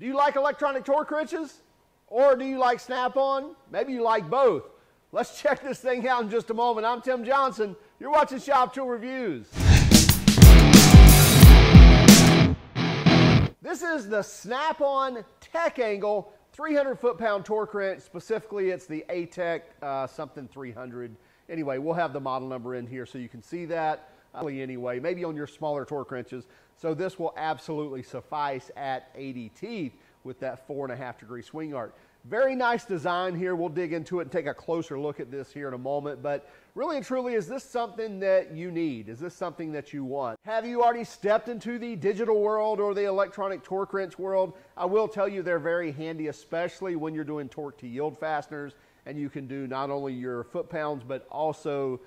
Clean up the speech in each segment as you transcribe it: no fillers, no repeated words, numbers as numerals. Do you like electronic torque wrenches? Or do you like Snap-on? Maybe you like both. Let's check this thing out in just a moment. I'm Tim Johnson. You're watching Shop Tool Reviews. This is the Snap-on TechAngle 300 foot-pound torque wrench. Specifically, it's the ATECH something 300. Anyway, we'll have the model number in here so you can see that. Anyway, maybe on your smaller torque wrenches. So this will absolutely suffice at 80 teeth with that 4.5-degree swing arc. Very nice design here. We'll dig into it and take a closer look at this here in a moment. But really and truly, is this something that you need? Is this something that you want? Have you already stepped into the digital world or the electronic torque wrench world? I will tell you they're very handy, especially when you're doing torque to yield fasteners, and you can do not only your foot-pounds, but also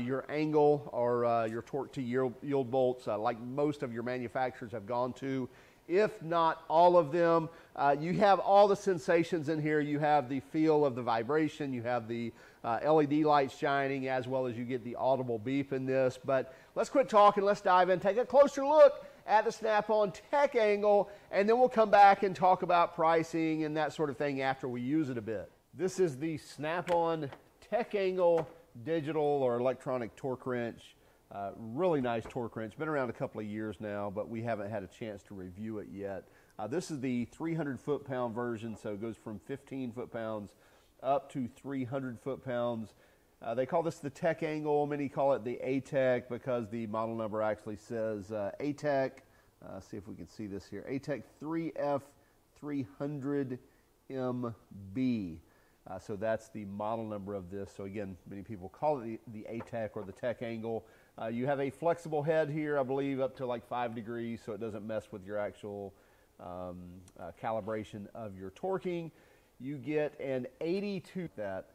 your angle or your torque to yield bolts, like most of your manufacturers have gone to. If not all of them, you have all the sensations in here. You have the feel of the vibration, you have the LED lights shining, as well as you get the audible beep in this. But let's quit talking, let's dive in, take a closer look at the Snap-on TechAngle, and then we'll come back and talk about pricing and that sort of thing after we use it a bit. This is the Snap-on TechAngle digital or electronic torque wrench. Really nice torque wrench, been around a couple of years now, but we haven't had a chance to review it yet. This is the 300 foot-pound version, so it goes from 15 foot-pounds up to 300 foot-pounds. They call this the TechAngle, many call it the ATECH because the model number actually says ATECH. See if we can see this here, ATECH3F300MB. So that's the model number of this. So again, many people call it the ATECH or the TechAngle. You have a flexible head here, I believe, up to like 5 degrees, so it doesn't mess with your actual calibration of your torquing. You get an 82 that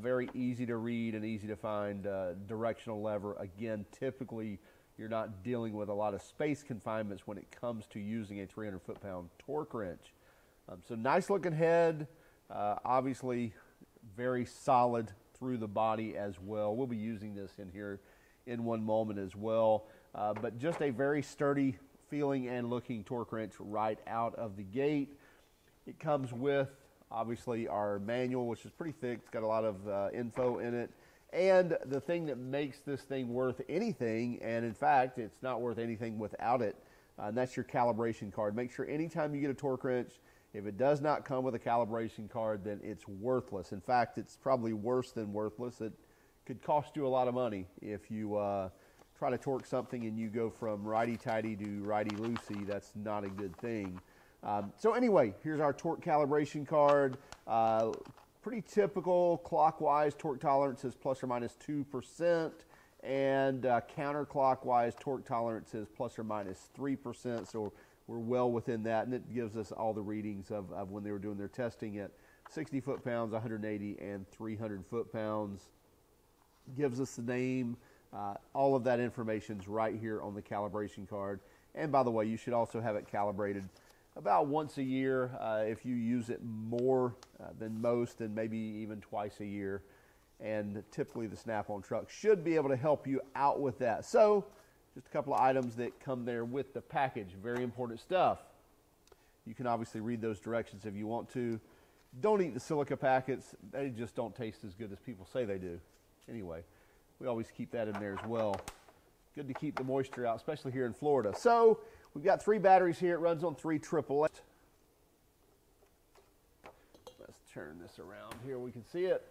very easy to read and easy to find directional lever. Again, typically you're not dealing with a lot of space confinements when it comes to using a 300 foot-pound torque wrench. So nice looking head. Obviously very solid through the body as well. We'll be using this in here in one moment as well, but just a very sturdy feeling and looking torque wrench right out of the gate. It comes with obviously our manual, which is pretty thick. It's got a lot of info in it, and the thing that makes this thing worth anything, and in fact it's not worth anything without it, and that's your calibration card. Make sure anytime you get a torque wrench, if it does not come with a calibration card, then it's worthless. In fact, it's probably worse than worthless. It could cost you a lot of money if you try to torque something and you go from righty-tighty to righty-loosey. That's not a good thing. So anyway, here's our torque calibration card. Pretty typical clockwise torque tolerance is plus or minus 2%, and counterclockwise torque tolerance is plus or minus 3%. So we're well within that, and it gives us all the readings of when they were doing their testing at 60 foot-pounds, 180, and 300 foot-pounds. Gives us the name. All of that information's right here on the calibration card. And by the way, you should also have it calibrated about once a year. If you use it more than most, then maybe even twice a year. And typically the Snap-on truck should be able to help you out with that. So, just a couple of items that come there with the package. Very important stuff. You can obviously read those directions if you want to. Don't eat the silica packets. They just don't taste as good as people say they do. Anyway, we always keep that in there as well. Good to keep the moisture out, especially here in Florida. So we've got 3 batteries here. It runs on 3 AAA. Let's turn this around here. We can see it.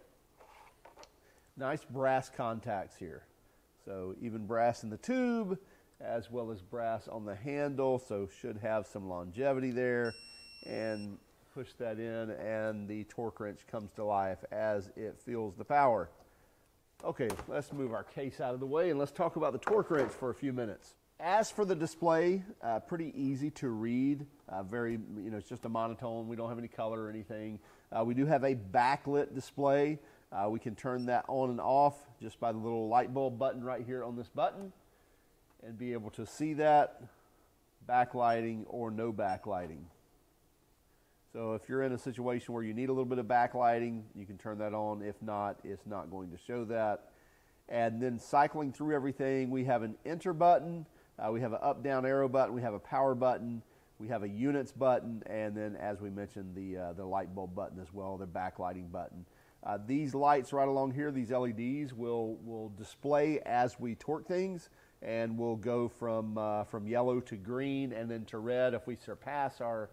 Nice brass contacts here. So even brass in the tube, as well as brass on the handle, so should have some longevity there. And push that in, and the torque wrench comes to life as it feels the power. Okay, let's move our case out of the way, and let's talk about the torque wrench for a few minutes. As for the display, pretty easy to read. It's just a monotone. We don't have any color or anything. We do have a backlit display. We can turn that on and off just by the little light bulb button right here on this button, and be able to see that, backlighting or no backlighting. So if you're in a situation where you need a little bit of backlighting, you can turn that on. If not, it's not going to show that. And then cycling through everything, we have an enter button, we have an up-down arrow button, we have a power button, We have a units button, and then as we mentioned, the light bulb button as well, the backlighting button. These lights right along here, these LEDs, will display as we torque things, and we'll go from yellow to green and then to red if we surpass our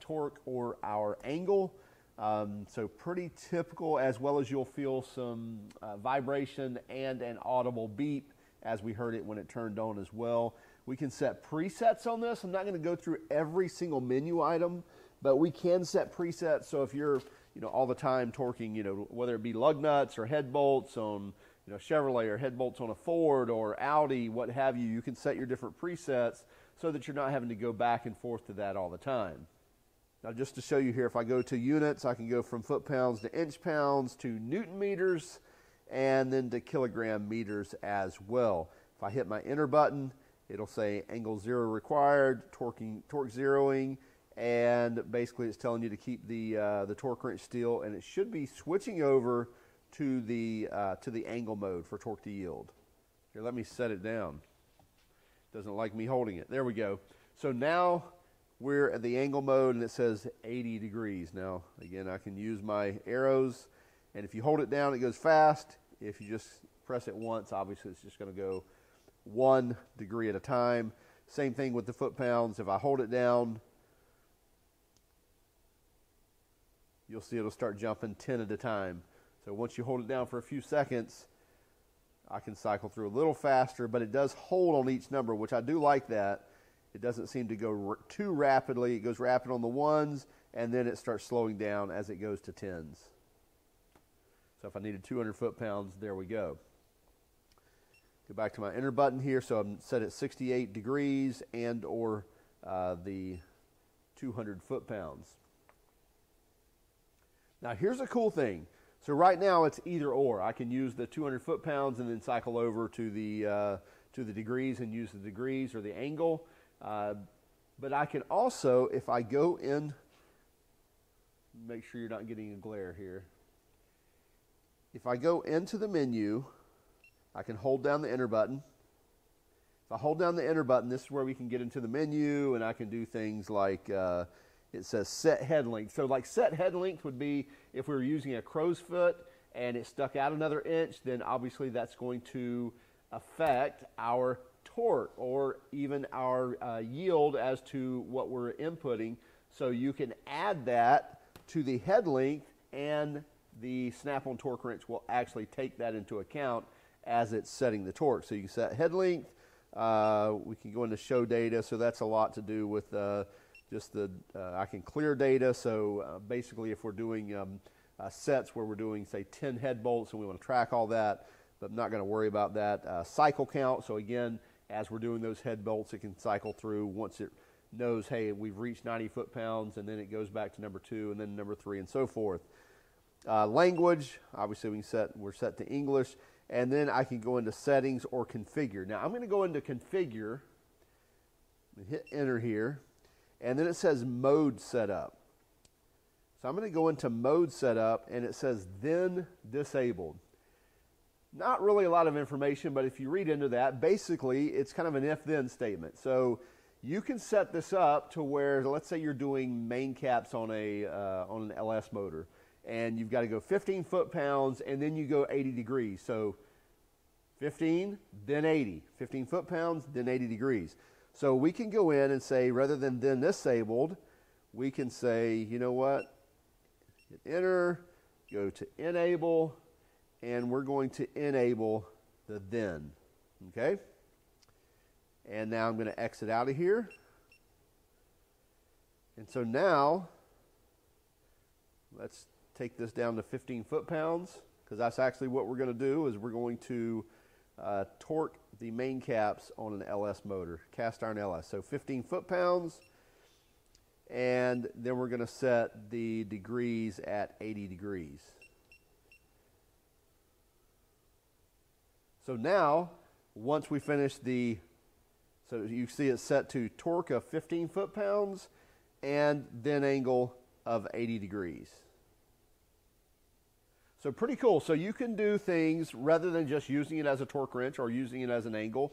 torque or our angle. So pretty typical, as well as you'll feel some vibration and an audible beep as we heard it when it turned on as well. We can set presets on this. I'm not going to go through every single menu item, but we can set presets. So if you're, all the time torquing, whether it be lug nuts or head bolts on, Chevrolet, or head bolts on a Ford or Audi, what have you, you can set your different presets so that you're not having to go back and forth to that all the time. Now, just to show you here, if I go to units, I can go from foot-pounds to inch-pounds to newton-meters and then to kilogram-meters as well. If I hit my enter button, it'll say angle zero required, torque zeroing, and basically it's telling you to keep the torque wrench still, and it should be switching over to the angle mode for torque to yield. Here, let me set it down. Doesn't like me holding it. There we go. So now we're at the angle mode, and it says 80 degrees. Now, again, I can use my arrows, and if you hold it down, it goes fast. If you just press it once, obviously it's just going to go 1 degree at a time. Same thing with the foot-pounds. If I hold it down, you'll see it'll start jumping 10 at a time. So once you hold it down for a few seconds, I can cycle through a little faster, but it does hold on each number, which I do like that. It doesn't seem to go too rapidly. It goes rapid on the ones, and then it starts slowing down as it goes to tens. So if I needed 200 foot-pounds, there we go. Go back to my enter button here. So I'm set at 68 degrees and or the 200 foot-pounds. Now here's a cool thing. So right now it's either or. I can use the 200 foot-pounds and then cycle over to the degrees and use the degrees or the angle. But I can also, if I go in, make sure you're not getting a glare here. If I go into the menu, I can hold down the enter button. If I hold down the enter button, this is where we can get into the menu, and I can do things like it says set head length. So like set head length would be if we were using a crow's foot and it stuck out another inch, then obviously that's going to affect our torque or even our yield as to what we're inputting. So you can add that to the head length, and the Snap-on torque wrench will actually take that into account as it's setting the torque. So you can set head length. We can go into show data. So that's a lot to do with just the, I can clear data. So basically if we're doing sets where we're doing say 10 head bolts and we want to track all that, but I'm not going to worry about that. Cycle count. So again, as we're doing those head bolts, it can cycle through once it knows, hey, we've reached 90 foot-pounds, and then it goes back to number 2 and then number 3 and so forth. Language, obviously we're set to English. And then I can go into settings or configure. Now I'm going to go into configure and hit enter here. And then it says mode setup. So I'm going to go into mode setup, and it says then disabled. Not really a lot of information, but if you read into that, basically it's kind of an if-then statement. So you can set this up to where, let's say you're doing main caps on an LS motor, and you've got to go 15 foot-pounds, and then you go 80 degrees. So 15, then 80. 15 foot-pounds, then 80 degrees. So we can go in and say, rather than disabled, we can say, you know what, hit enter, go to enable, and we're going to enable the then, okay? And now I'm going to exit out of here. And so now, let's take this down to 15 foot-pounds, because that's actually what we're going to do, is we're going to torque the main caps on an LS motor, cast iron LS. So 15 foot-pounds, and then we're going to set the degrees at 80 degrees. So now, once we finish so you see it's set to torque of 15 foot-pounds and then angle of 80 degrees. So pretty cool. So you can do things rather than just using it as a torque wrench or using it as an angle.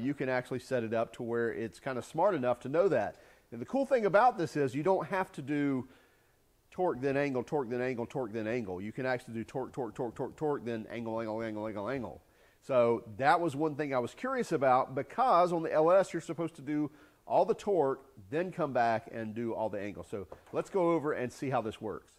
You can actually set it up to where it's kind of smart enough to know that. And the cool thing about this is you don't have to do torque, then angle, torque, then angle, torque, then angle. You can actually do torque, torque, torque, torque, torque, then angle, angle, angle, angle, angle. So that was one thing I was curious about, because on the LS, you're supposed to do all the torque, then come back and do all the angles. So let's go over and see how this works.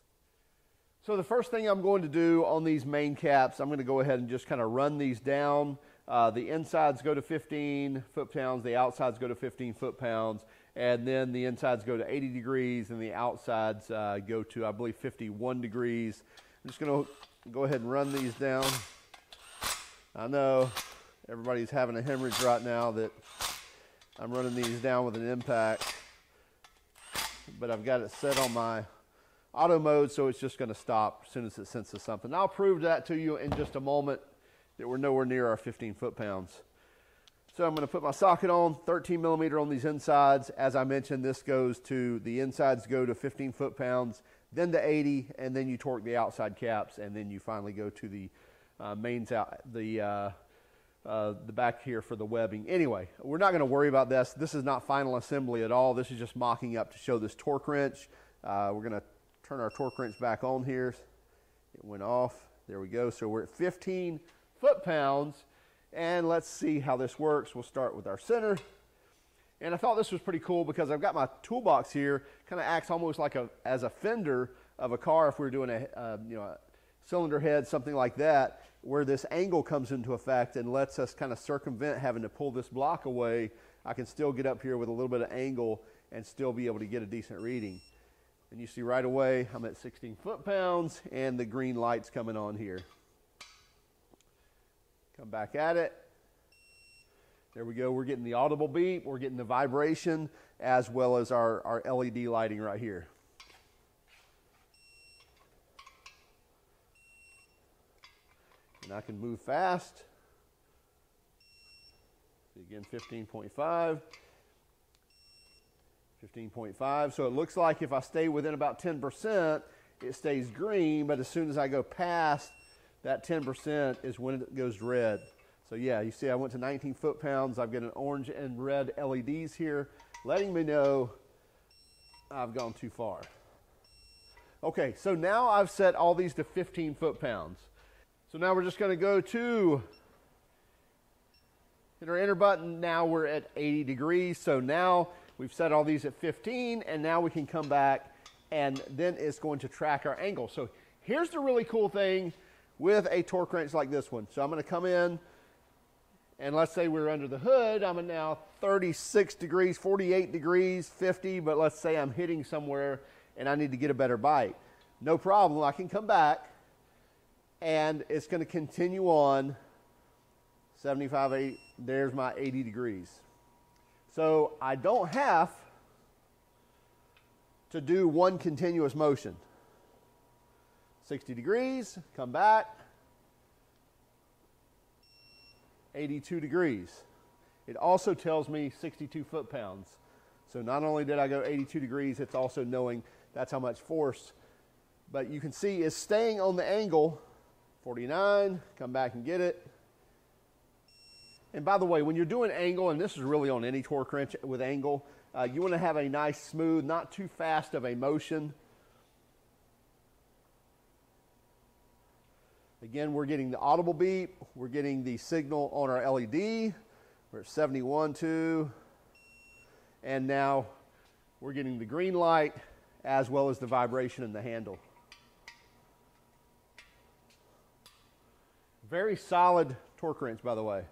So the first thing I'm going to do on these main caps, I'm going to go ahead and just kind of run these down. The insides go to 15 foot-pounds, the outsides go to 15 foot-pounds, and then the insides go to 80 degrees, and the outsides go to, I believe, 51 degrees. I'm just going to go ahead and run these down. I know everybody's having a hemorrhage right now that I'm running these down with an impact, but I've got it set on my auto mode, so it's just going to stop as soon as it senses something. I'll prove that to you in just a moment, that we're nowhere near our 15 foot-pounds. So I'm going to put my socket on, 13 millimeter on these insides. As I mentioned, this goes to, the insides go to 15 foot-pounds, then to 80, and then you torque the outside caps, and then you finally go to the mains out, the back here for the webbing. Anyway, we're not going to worry about this. This is not final assembly at all. This is just mocking up to show this torque wrench. We're going to turn our torque wrench back on here. It went off. There we go. So we're at 15 foot-pounds, and let's see how this works. We'll start with our center. And I thought this was pretty cool because I've got my toolbox here. Kind of acts almost like as a fender of a car if we were doing a cylinder head, something like that, where this angle comes into effect and lets us kind of circumvent having to pull this block away. I can still get up here with a little bit of angle and still be able to get a decent reading. And you see right away, I'm at 16 foot-pounds and the green light's coming on here. Come back at it. There we go. We're getting the audible beep. We're getting the vibration as well as our LED lighting right here. And I can move fast. Again, 15.5. 15.5. So it looks like if I stay within about 10%, it stays green, but as soon as I go past that 10% is when it goes red. So yeah, you see I went to 19 foot-pounds. I've got an orange and red LEDs here letting me know I've gone too far. Okay, so now I've set all these to 15 foot-pounds. So now we're just going to go to, hit our enter button. Now we're at 80 degrees. So now we've set all these at 15, and now we can come back, and then it's going to track our angle. So here's the really cool thing with a torque wrench like this one. So I'm going to come in, and let's say we're under the hood. I'm at now 36 degrees, 48 degrees, 50, but let's say I'm hitting somewhere, and I need to get a better bite. No problem. I can come back, and it's going to continue on 75, 80, there's my 80 degrees. So I don't have to do one continuous motion. 60 degrees, come back, 82 degrees. It also tells me 62 foot-pounds. So not only did I go 82 degrees, it's also knowing that's how much force. But you can see it's staying on the angle. 49, come back and get it. And by the way, when you're doing angle, and this is really on any torque wrench with angle, you want to have a nice, smooth, not too fast of a motion. Again, we're getting the audible beep. We're getting the signal on our LED. We're at 71, 2. And now we're getting the green light as well as the vibration in the handle. Very solid torque wrench, by the way.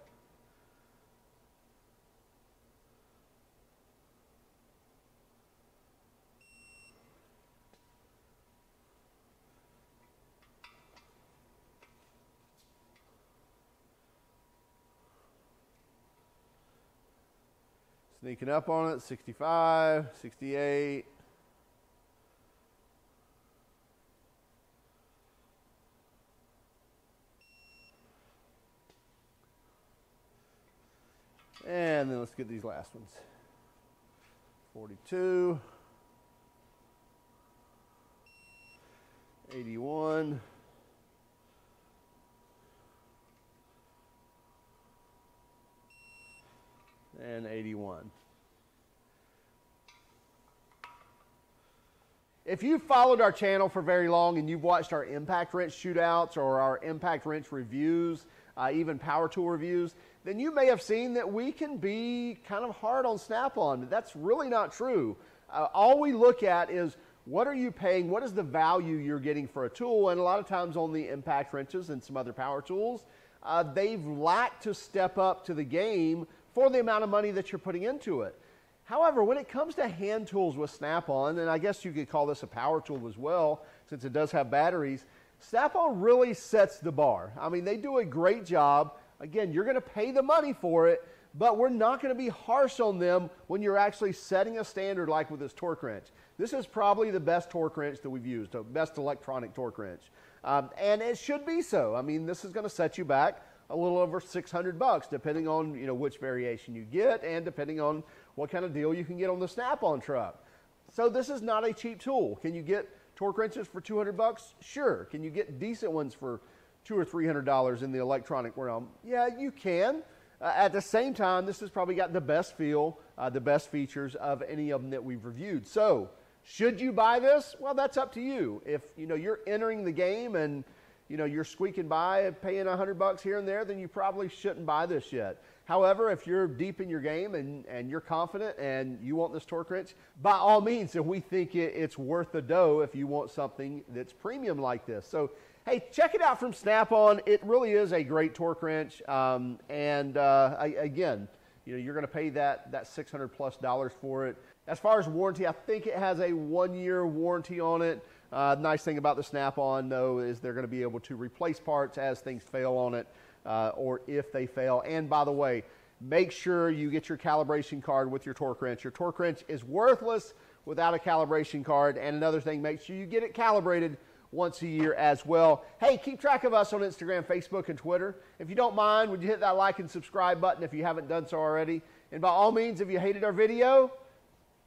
Sneaking up on it, 65, 68. And then let's get these last ones. 42, 81, 81. If you've followed our channel for very long and you've watched our impact wrench shootouts or our impact wrench reviews, even power tool reviews, then you may have seen that we can be kind of hard on Snap-on. That's really not true. All we look at is what are you paying, what is the value you're getting for a tool, and a lot of times on the impact wrenches and some other power tools, they've lacked to step up to the game for the amount of money that you're putting into it. However, when it comes to hand tools with Snap-on, and I guess you could call this a power tool as well, since it does have batteries, Snap-on really sets the bar. I mean, they do a great job. Again, you're going to pay the money for it, but we're not going to be harsh on them when you're actually setting a standard like with this torque wrench. This is probably the best torque wrench that we've used, the best electronic torque wrench. And it should be so. I mean, this is going to set you back a little over $600 depending on which variation you get and depending on what kind of deal you can get on the Snap-on truck. So this is not a cheap tool. Can you get torque wrenches for $200? Sure. Can you get decent ones for $200 or $300 in the electronic realm? Yeah, you can. At the same time, this has probably got the best feel, the best features of any of them that we've reviewed. So should you buy this? Well, that's up to you. If you're entering the game and you're squeaking by and paying $100 here and there, then you probably shouldn't buy this yet. However, if you're deep in your game and you're confident and you want this torque wrench, by all means, if we think it's worth the dough if you want something that's premium like this. So, hey, check it out from Snap-on. It really is a great torque wrench. Again, you're going to pay that $600+ for it. As far as warranty, I think it has a 1-year warranty on it. Nice thing about the Snap-on, though, is they're going to be able to replace parts as things fail on it or if they fail. And by the way, make sure you get your calibration card with your torque wrench. Your torque wrench is worthless without a calibration card. And another thing, make sure you get it calibrated once a year as well. Hey, keep track of us on Instagram, Facebook, and Twitter. If you don't mind, would you hit that like and subscribe button if you haven't done so already? And by all means, if you hated our video,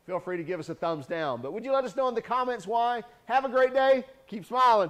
feel free to give us a thumbs down. But would you let us know in the comments why? Have a great day. Keep smiling.